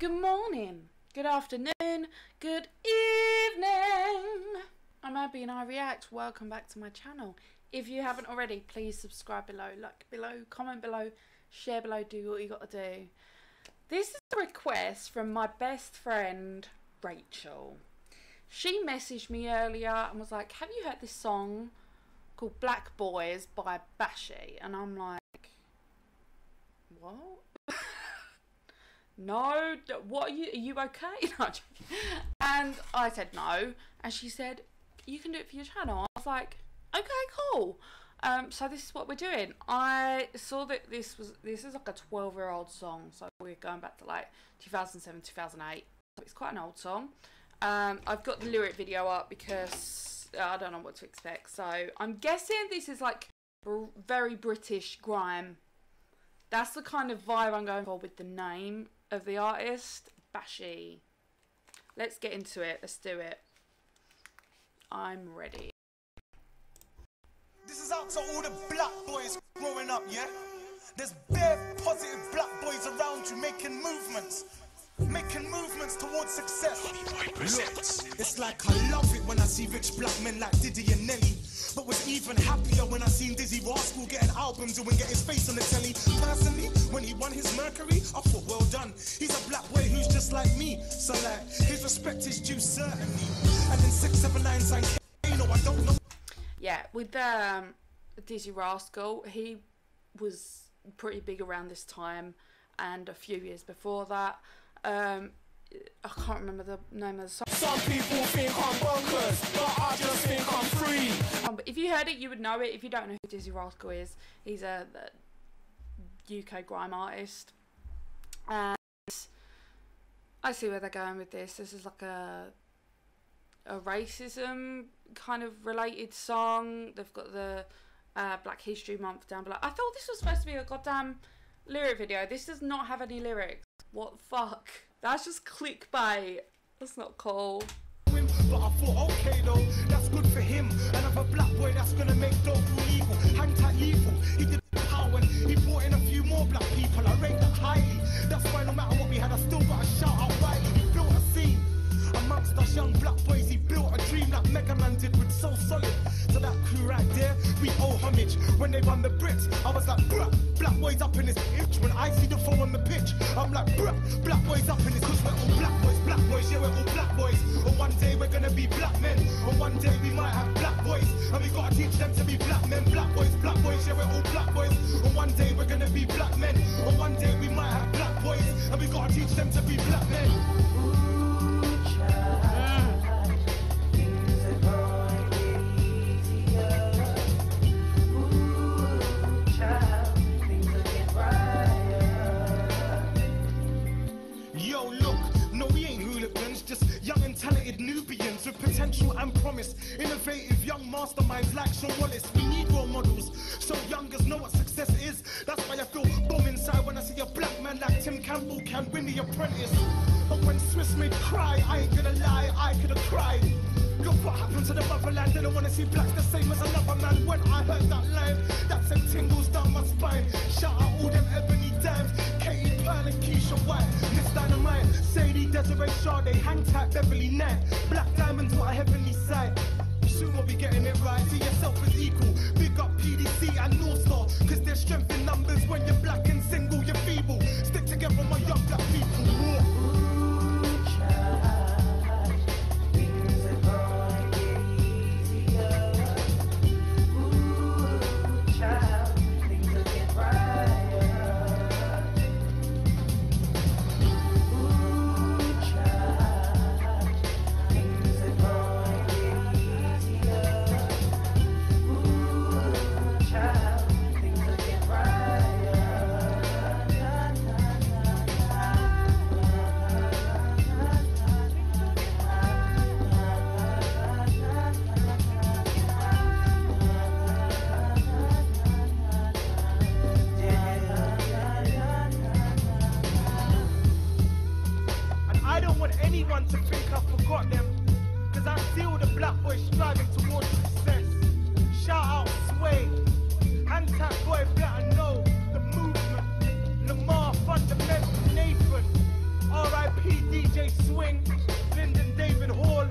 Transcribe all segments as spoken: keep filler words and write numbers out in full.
Good morning, good afternoon, good evening. I'm Abby and I react. Welcome back to my channel. If you haven't already, please subscribe below, like below, comment below, share below, do what you gotta do. This is a request from my best friend, Rachel. She messaged me earlier and was like, have you heard this song called Black Boys by Bashy? And I'm like, what? No, what are you, are you okay? No, and I said no, and she said, you can do it for your channel. I was like, okay, cool. Um, so this is what we're doing. I saw that this was, this is like a twelve year old song, so we're going back to like two thousand seven, two thousand eight, so it's quite an old song. Um, I've got the lyric video up because I don't know what to expect, so I'm guessing this is like very British grime. That's the kind of vibe I'm going for with the name of the artist, Bashy. Let's get into it. Let's do it. I'm ready. This is out to all the black boys growing up, yeah? There's bare positive black boys around you making movements. Making movements towards success. Look, it's like I love it when I see rich black men like Diddy and Nelly. But was even happier when I seen Dizzee Rascal get an album doing get his face on the telly. Personally, when he won his Mercury, I thought well done. He's a black boy who's just like me. So like, his respect is due certainly. And then six seven nine sang Kano, I don't know. Yeah, with um, Dizzee Rascal, he was pretty big around this time and a few years before that. Um, I can't remember the name of the song. Some people think I'm bonkers, but I just think I'm free. Um, but if you heard it, you would know it. If you don't know who Dizzee Rascal is, he's a, a U K grime artist. And I see where they're going with this. This is like a a racism kind of related song. They've got the uh, Black History Month down below. I thought this was supposed to be a goddamn lyric video. This does not have any lyrics. What the fuck? That's just clickbait. That's not cool. But I thought, okay though, that's good for him. Another black boy that's gonna make dope evil. Hang tight evil. He did power and he brought in a few more black people. I rate that highly. That's why no matter what we had, I still got a shout out right. He built a scene. Amongst us young black boys, he built a dream like Mega Man did with So Solid. So that crew right there, we owe homage. When they won the Brits, I was like, bruh, black boys up in this itch. When I see the foe on the pitch, I'm like, bruh, black boys up in this. Cause we're all black boys, black boys, yeah, we're all black boys. And one day we're gonna be black men. And one day we might have black boys. And we gotta teach them to be black men. Black boys, black boys, yeah, we're all black boys. And one day we're gonna be black men. And one day we might have black boys. And we gotta teach them to be black men. Talented Nubians with potential and promise. Innovative young masterminds like Sean Wallace. We need role models so youngers know what success is. That's why I feel bomb inside when I see a black man like Tim Campbell can win The Apprentice. But when Swiss made cry, I ain't gonna lie, I could've cried. Look what happened to the motherland. They don't wanna see blacks the same as another man. When I heard that line, that sent tingles down my spine. Shout out all them ebony dimes, Katy Perry and Keisha White, Miss Dynamite, Sadie, Desiree, Shardé, hang tight, Beverly Knight. Black diamonds, what a heavenly sight. Soon we'll be getting it right. See yourself as equal. Big up P D C and North Star, cause there's strength in numbers. When you're black and single, you're feeble. Stick together, my young black people. Nathan, Nathan, R I P Swing, Lyndon, David Hall,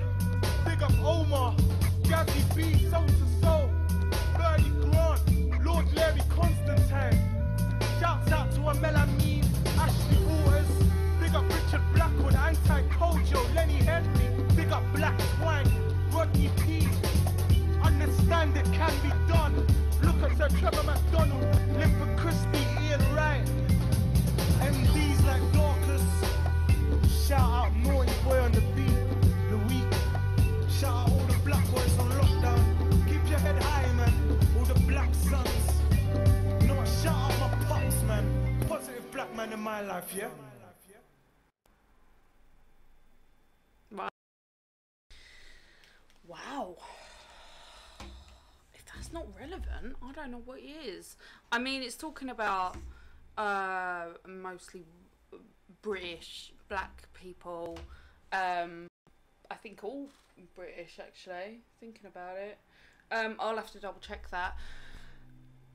big up Omar, Jazzy B, Soul to Soul, Bernie Grant, Lord Larry Constantine, shouts out to Amelamine, Ashley Waters, big up Richard Blackwood, Anti-Kojo, Lenny Henry, big up Black Twang, Rodney P. Understand it can be done. Look at Sir Trevor McDonald, Linford Christie, Ian Wright, M Ds like Dorcas. Shout out Naughty Boy on the beat, the week. Shout out all the black boys on lockdown. Keep your head high, man. All the black sons. You know what? Shout out my pops, man. Positive black man in my life, yeah. Wow. Wow. That's not relevant. I don't know what it is. I mean, it's talking about uh, mostly British black people. Um, I think all British, actually, thinking about it. Um, I'll have to double check that.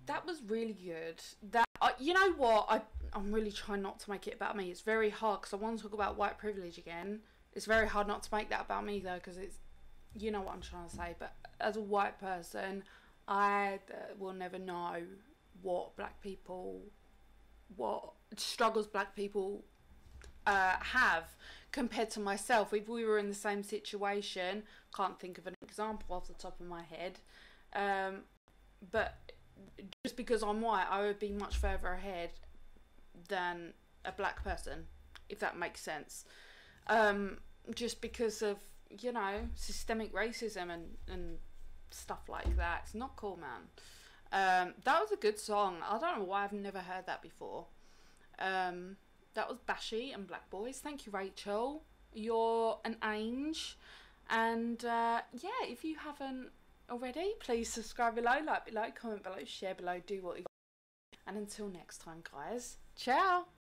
That was really good. That uh, you know what? I, I'm really trying not to make it about me. It's very hard because I want to talk about white privilege again. It's very hard not to make that about me, though, because it's, you know what I'm trying to say. But as a white person, I uh, will never know what black people, what struggles black people uh, have compared to myself. If we were in the same situation, can't think of an example off the top of my head, um, but just because I'm white, I would be much further ahead than a black person, if that makes sense, um, just because of, you know, systemic racism and, and stuff like that. It's not cool, man. Um, that was a good song. I don't know why I've never heard that before. Um, that was Bashy and Black Boys. Thank you, Rachel. You're an ange. And uh, yeah, if you haven't already, please subscribe below, like below, comment below, share below, do what you want. And until next time, guys, ciao.